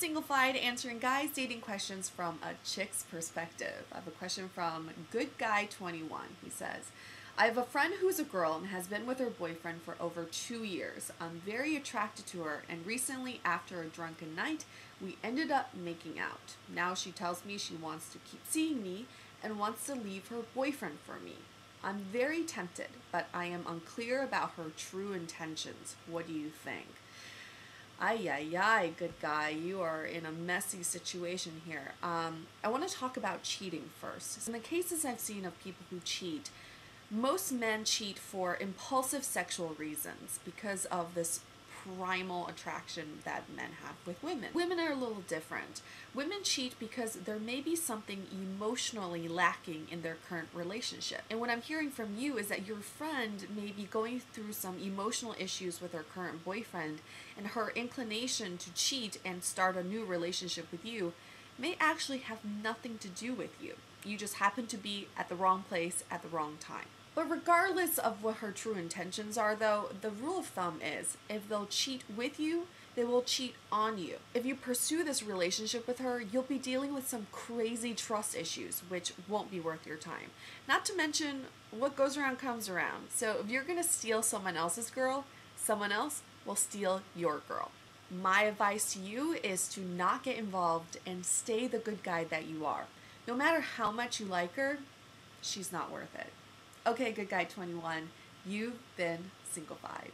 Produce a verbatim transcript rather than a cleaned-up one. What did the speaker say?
Singlefied, answering guys dating questions from a chick's perspective. I have a question from Good Guy twenty-one. He says, I have a friend who's a girl and has been with her boyfriend for over two years. I'm very attracted to her, and recently, after a drunken night, we ended up making out. Now she tells me she wants to keep seeing me and wants to leave her boyfriend for me. I'm very tempted, but I am unclear about her true intentions. What do you think? Ay, ay, ay, good guy. You are in a messy situation here. Um, I want to talk about cheating first. In the cases I've seen of people who cheat, most men cheat for impulsive sexual reasons because of this primal attraction that men have with women. Women are a little different. Women cheat because there may be something emotionally lacking in their current relationship. And what I'm hearing from you is that your friend may be going through some emotional issues with her current boyfriend, and her inclination to cheat and start a new relationship with you may actually have nothing to do with you. You just happen to be at the wrong place at the wrong time. But regardless of what her true intentions are, though, the rule of thumb is if they'll cheat with you, they will cheat on you. If you pursue this relationship with her, you'll be dealing with some crazy trust issues, which won't be worth your time. Not to mention, what goes around comes around. So if you're gonna steal someone else's girl, someone else will steal your girl. My advice to you is to not get involved and stay the good guy that you are. No matter how much you like her, she's not worth it. Okay, Good Guy twenty-one, you've been Singlefied.